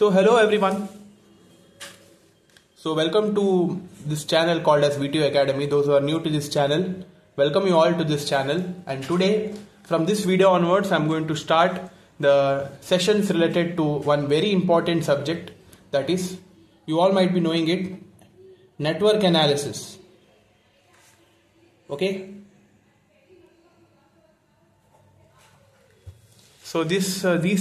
So hello everyone. So welcome to this channel called as VTU Academy. Those who are new to this channel, welcome you all to this channel. And today from this video onwards, I'm going to start the sessions related to one very important subject, that is, you all might be knowing it, network analysis. Okay. So these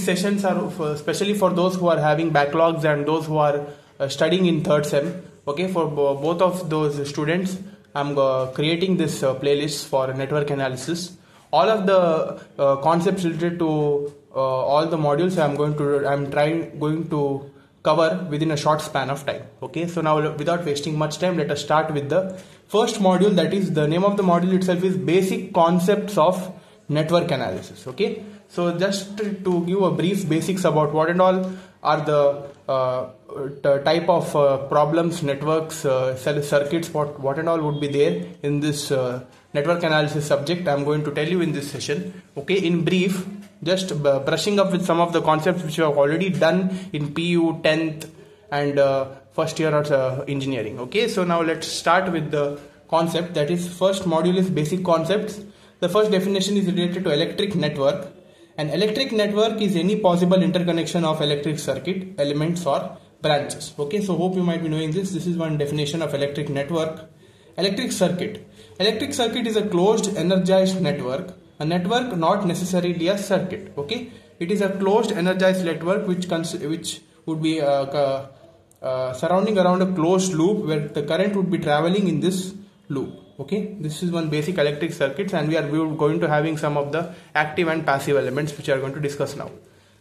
sessions are especially for those who are having backlogs and those who are studying in third sem. Okay, for both of those students, I'm creating this playlist for network analysis. All of the concepts related to all the modules I'm going to cover within a short span of time. Okay, so now without wasting much time, let us start with the first module. That is, the name of the module itself is Basic Concepts of Network Analysis. Okay, so just to give a brief basics about what and all are the type of problems, networks, circuits, what and all would be there in this network analysis subject. I'm going to tell you in this session. Okay, in brief, just brushing up with some of the concepts which you have already done in PU 10th and first year of engineering. Okay, so now let's start with the concept. That is, first module is basic concepts. The first definition is related to electric network. An electric network is any possible interconnection of electric circuit elements or branches. Okay, so hope you might be knowing this. This is one definition of electric network. Electric circuit. Electric circuit is a closed energized network. A network, not necessarily a circuit. Okay, it is a closed energized network which would be surrounding around a closed loop where the current would be traveling in this loop. Okay, this is one basic electric circuits, and we are going to having some of the active and passive elements which are going to discuss now.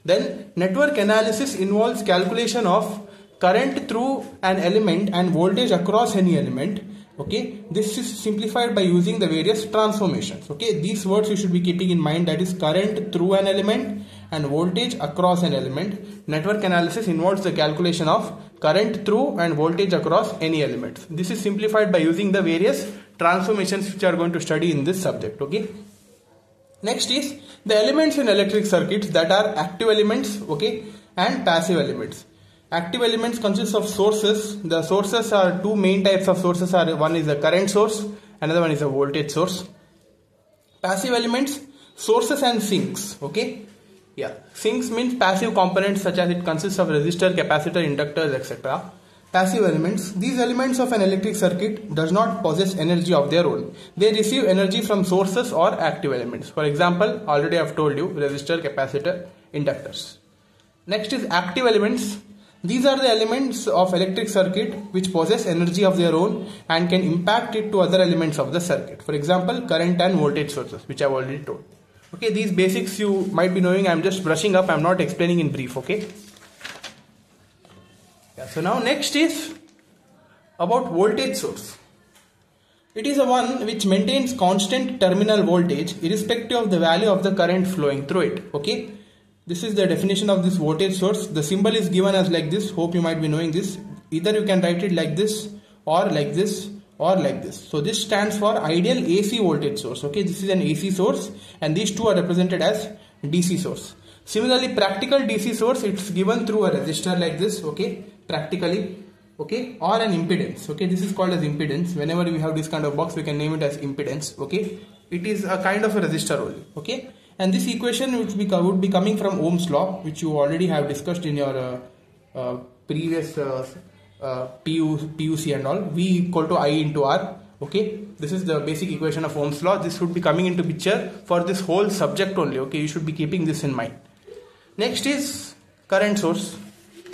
Then network analysis involves calculation of current through an element and voltage across any element. Okay, this is simplified by using the various transformations. Okay, these words you should be keeping in mind, that is current through an element and voltage across an element. Network analysis involves the calculation of current through and voltage across any elements. This is simplified by using the various transformations which are going to study in this subject. Okay. Next is the elements in electric circuits, that are active elements, okay, and passive elements. Active elements consist of sources. The sources are two main types of sources are, one is a current source, another one is a voltage source. Passive elements, sources and sinks. Okay, yeah, sinks means passive components such as it consists of resistor, capacitor, inductors, etc. Passive elements, these elements of an electric circuit does not possess energy of their own. They receive energy from sources or active elements. For example, already I have told you, resistor, capacitor, inductors. Next is active elements. These are the elements of electric circuit which possess energy of their own and can impact it to other elements of the circuit. For example, current and voltage sources, which I have already told. Okay, these basics you might be knowing. I am just brushing up. I am not explaining in brief. Okay. Yeah, so now next is about voltage source. It is a one which maintains constant terminal voltage irrespective of the value of the current flowing through it. Okay. This is the definition of this voltage source. The symbol is given as like this. Hope you might be knowing this. Either you can write it like this or like this or like this. So this stands for ideal AC voltage source. Okay, this is an AC source and these two are represented as DC source. Similarly, practical DC source, it's given through a resistor like this. Okay, practically. Okay, or an impedance. Okay, this is called as impedance. Whenever we have this kind of box, we can name it as impedance. Okay, it is a kind of a resistor only. Okay. And this equation which would be coming from Ohm's law, which you already have discussed in your previous PUC and all. V equal to I into R. Okay, this is the basic equation of Ohm's law. This would be coming into picture for this whole subject only. Okay, you should be keeping this in mind. Next is current source.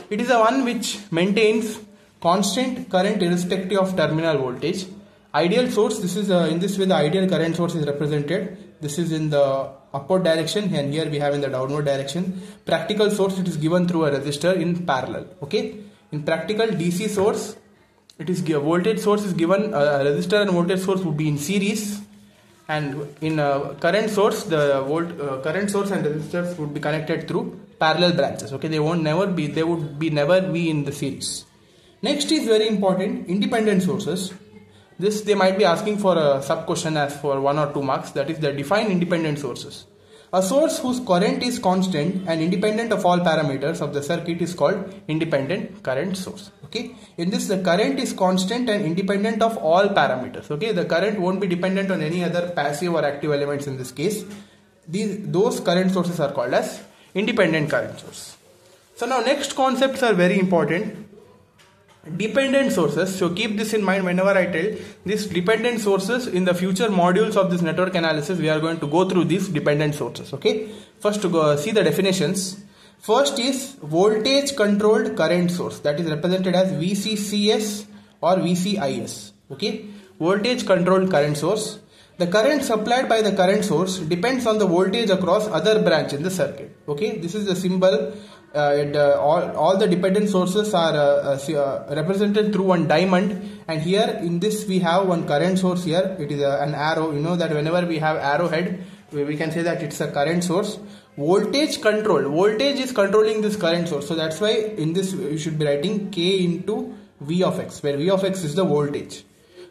It is the one which maintains constant current irrespective of terminal voltage. Ideal source, this is in this way the ideal current source is represented. This is in the upward direction and here we have in the downward direction. Practical source, it is given through a resistor in parallel. Okay, in practical DC source, it is voltage source is given, resistor and voltage source would be in series, and in current source the current source and resistors would be connected through parallel branches. Okay, they would never be in the series. Next is very important, independent sources. This they might be asking for a sub question as for 1 or 2 marks. That is, the define independent sources. A source whose current is constant and independent of all parameters of the circuit is called independent current source. Okay, in this the current is constant and independent of all parameters. Okay, the current won't be dependent on any other passive or active elements in this case. Those current sources are called as independent current source. So now next concepts are very important. Dependent sources, so keep this in mind whenever I tell these dependent sources. In the future modules of this network analysis, we are going to go through these dependent sources. Okay, first to go see the definitions. First is voltage controlled current source, that is represented as VCCS or VCIS. Okay, voltage controlled current source. The current supplied by the current source depends on the voltage across other branch in the circuit. Okay, this is the symbol. All the dependent sources are represented through one diamond, and here in this we have one current source. Here it is an arrow. You know that whenever we have arrowhead, we can say that it's a current source. Voltage control, voltage is controlling this current source, so that's why in this you should be writing K into V of X, where V of X is the voltage.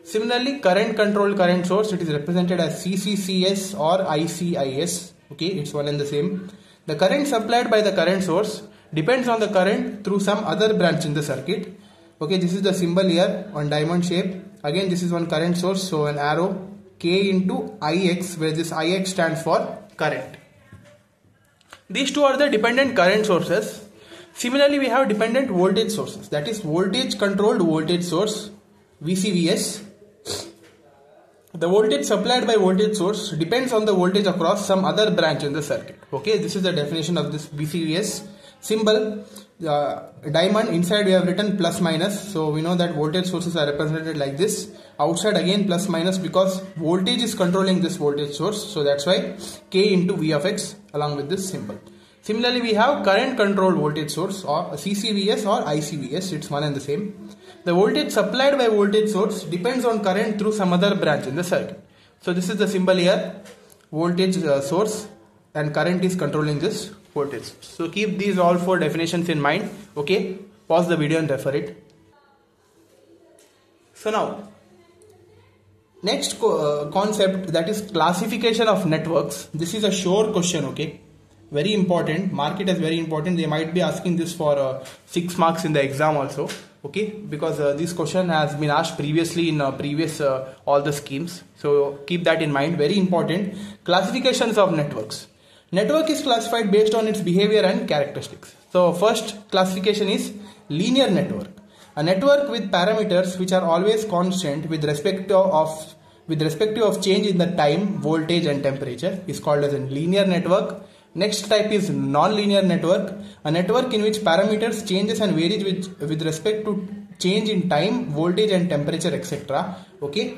Similarly, current control current source, it is represented as CCCS or ICIS. Okay, it's one and the same. The current supplied by the current source depends on the current through some other branch in the circuit. Okay, this is the symbol here on diamond shape. Again, this is one current source, so an arrow K into IX, where this IX stands for current. These two are the dependent current sources. Similarly, we have dependent voltage sources, that is voltage controlled voltage source, VCVS. The voltage supplied by voltage source depends on the voltage across some other branch in the circuit. Okay, this is the definition of this VCVS symbol. Diamond inside we have written plus minus, so we know that voltage sources are represented like this. Outside again plus minus, because voltage is controlling this voltage source, so that's why K into V of X along with this symbol. Similarly, we have current controlled voltage source or CCVS or ICVS, it's one and the same. The voltage supplied by voltage source depends on current through some other branch in the circuit. So this is the symbol here, voltage source, and current is controlling this voltage. So keep these all four definitions in mind. Okay, pause the video and refer it. So now, next concept, that is classification of networks. This is a sure question, okay. Very important, mark it as very important. They might be asking this for 6 marks in the exam also. Okay, because this question has been asked previously in previous all the schemes, so keep that in mind, very important. Classifications of networks. Network is classified based on its behavior and characteristics. So first classification is linear network, a network with parameters which are always constant with respect of change in the time, voltage and temperature is called as a linear network. Next type is non-linear network, a network in which parameters changes and varies with respect to change in time, voltage and temperature, etc. Okay,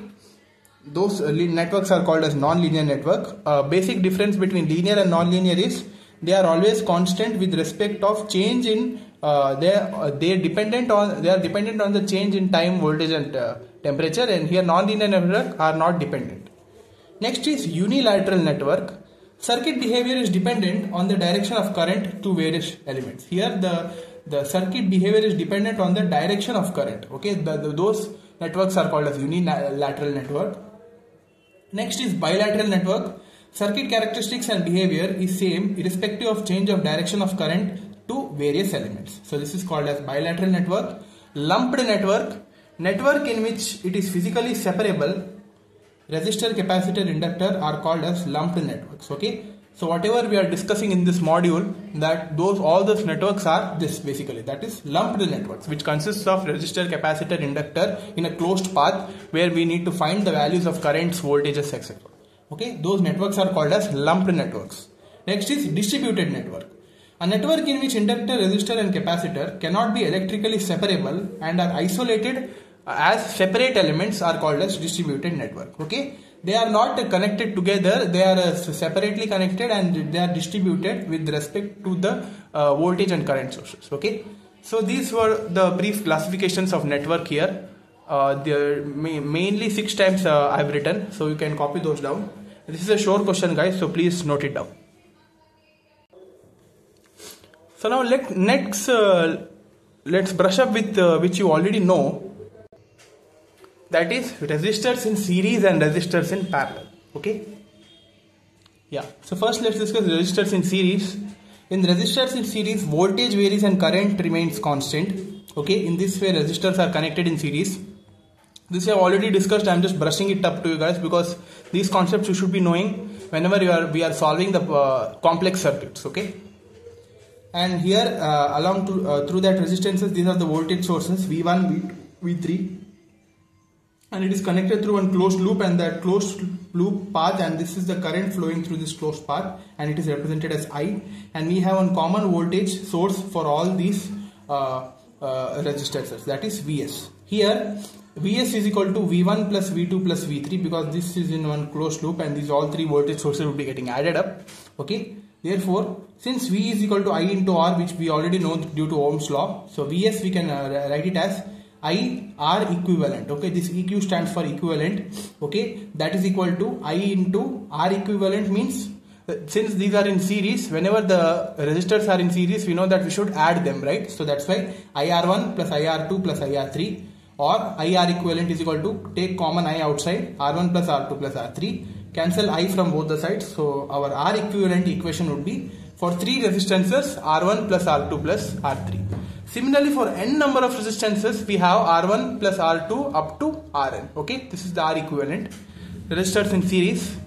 those networks are called as non-linear network. Basic difference between linear and non-linear is they are always constant with respect of change in they are dependent on the change in time, voltage and temperature, and here non-linear network are not dependent. Next is unilateral network. Circuit behavior is dependent on the direction of current to various elements. Here the circuit behavior is dependent on the direction of current. Okay, those networks are called as unilateral network. Next is bilateral network. Circuit characteristics and behavior is same irrespective of change of direction of current to various elements. So this is called as bilateral network. Lumped network, network in which it is physically separable. Resistor, capacitor, inductor are called as lumped networks. Okay, so whatever we are discussing in this module, that all those networks are this basically, that is lumped networks, which consists of resistor, capacitor, inductor in a closed path where we need to find the values of currents, voltages, etc. Okay, those networks are called as lumped networks. Next is distributed network, a network in which inductor, resistor and capacitor cannot be electrically separable and are isolated as separate elements are called as distributed network. Okay, they are not connected together, they are separately connected and they are distributed with respect to the voltage and current sources. Okay, so these were the brief classifications of network here. There mainly 6 times I've written, so you can copy those down. This is a sure question, guys, so please note it down. So now let's brush up with which you already know, that is resistors in series and resistors in parallel. Okay, Yeah, so first let's discuss resistors in series. In resistors in series, voltage varies and current remains constant. Okay, in this way resistors are connected in series. This I have already discussed. I am just brushing it up to you guys because these concepts you should be knowing whenever we are solving the complex circuits. Okay, and here along to through that resistances, these are the voltage sources V1, V2, V3, and it is connected through one closed loop, and that closed loop path, and this is the current flowing through this closed path, and it is represented as I, and we have one common voltage source for all these resistors, that is Vs. Here Vs is equal to V1 plus V2 plus V3 because this is in one closed loop and these all three voltage sources will be getting added up. Okay, therefore since V is equal to I into R, which we already know due to Ohm's law, so Vs we can write it as I R equivalent. Okay, this EQ stands for equivalent. Okay, that is equal to I into R equivalent means since these are in series, whenever the resistors are in series, we know that we should add them, right? So that's why IR1 plus IR2 plus IR3, or IR equivalent is equal to take common I outside, R1 plus R2 plus R3, cancel I from both the sides. So our R equivalent equation would be for three resistances R1 plus R2 plus R3. Similarly, for n number of resistances, we have R1 plus R2 up to Rn. Okay, this is the R equivalent. Resistors in series.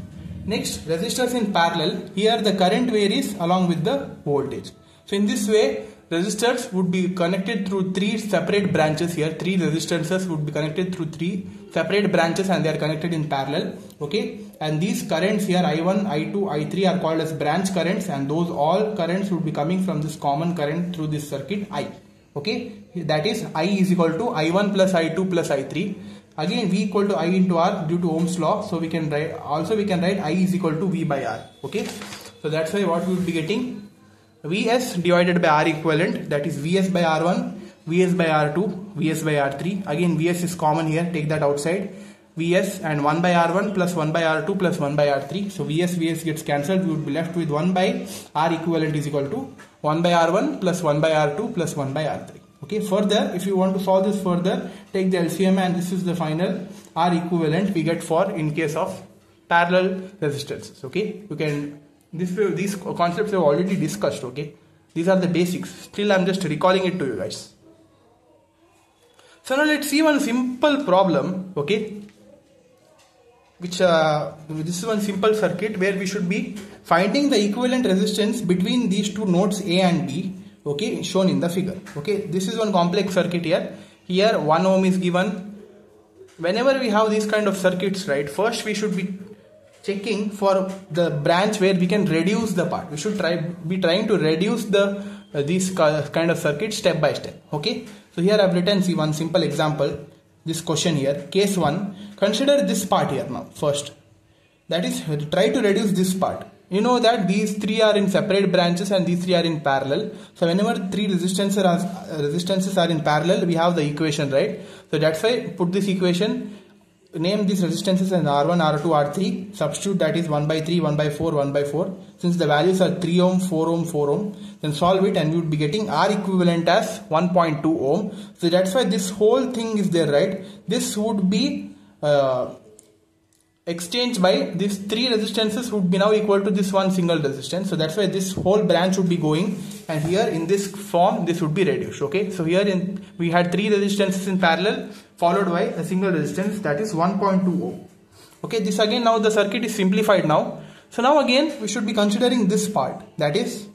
Next, resistors in parallel. Here the current varies along with the voltage. So in this way, resistors would be connected through three separate branches. Here, three resistances would be connected through three separate branches, and they are connected in parallel. Okay, and these currents here I1, I2, I3 are called as branch currents, and those all currents would be coming from this common current through this circuit I. Okay, that is I is equal to I1 plus I2 plus I3. Again, V equal to I into R due to Ohm's law. So we can write, also we can write I is equal to V by R. Okay, so that's why what we would be getting Vs divided by R equivalent, that is Vs by R1, Vs by R2, Vs by R3. Again, Vs is common here, take that outside. Vs and 1 by R1 plus 1 by R2 plus 1 by R3. So Vs, Vs gets cancelled. We would be left with 1 by R equivalent is equal to 1 by R1 plus 1 by R2 plus 1 by R3. Okay, further, if you want to solve this further, take the LCM, and this is the final R equivalent we get for in case of parallel resistances. Okay, you can, this way, these concepts we have already discussed. Okay, these are the basics. Still, I am just recalling it to you guys. So now let's see one simple problem. Okay, which this is one simple circuit where we should be finding the equivalent resistance between these two nodes A and B, okay, shown in the figure. Okay, this is one complex circuit here. Here 1 ohm is given. Whenever we have these kind of circuits, right, first we should be checking for the branch where we can reduce the part. We should be trying to reduce the these kind of circuits step by step. Okay, so here I have written, see, one simple example. This question here, case 1, consider this part here now first, that is try to reduce this part. You know that these three are in separate branches and these three are in parallel, so whenever three resistances are in parallel, we have the equation, right? So that's why put this equation, name these resistances as R1, R2, R3, substitute, that is 1 by 3, 1 by 4, 1 by 4, since the values are 3 ohm, 4 ohm, 4 ohm, then solve it and we would be getting R equivalent as 1.2 ohm. So that's why this whole thing is there, right? This would be exchanged by these three resistances would be now equal to this one single resistance. So that's why this whole branch would be going, and here in this form this would be reduced. Okay, so here in we had three resistances in parallel followed by a single resistance, that is 1.2 ohm. Okay, this again now the circuit is simplified now. So now again we should be considering this part, that is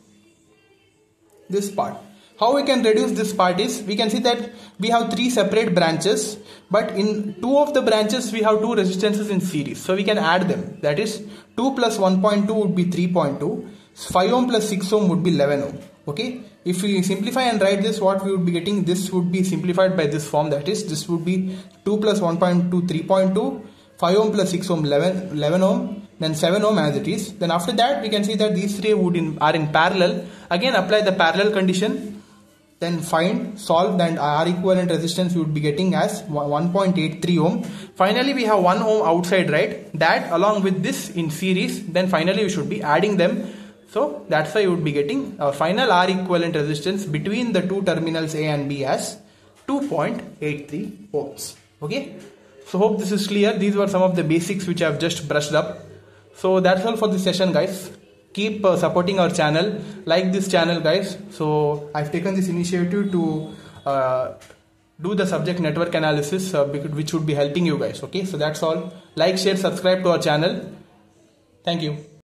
this part. How we can reduce this part is, we can see that we have three separate branches, but in two of the branches we have two resistances in series. So we can add them, that is 2 plus 1.2 would be 3.2, 5 ohm plus 6 ohm would be 11 ohm. Okay, if we simplify and write this, what we would be getting, this would be simplified by this form, that is this would be 2 plus 1.2 3.2, 5 ohm plus 6 ohm 11 ohm. Then 7 ohm as it is. Then after that we can see that these three would are in parallel. Again apply the parallel condition, then find, solve, and R equivalent resistance we would be getting as 1.83 ohm. Finally we have 1 ohm outside, right, that along with this in series, then finally we should be adding them. So that's why you would be getting our final R equivalent resistance between the two terminals A and B as 2.83 ohms. Okay, so hope this is clear. These were some of the basics which I have just brushed up. So that's all for this session, guys. Keep supporting our channel, like this channel, guys. So I've taken this initiative to do the subject network analysis, which would be helping you guys. Okay, so that's all. Like, share, subscribe to our channel. Thank you.